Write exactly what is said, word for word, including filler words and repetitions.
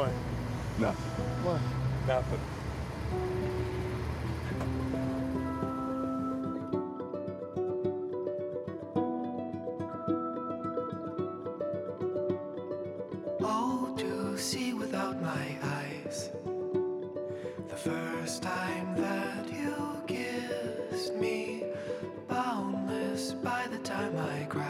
What? Nothing. What? Nothing. Oh, to see without my eyes, the first time that you kissed me, boundless by the time I cried.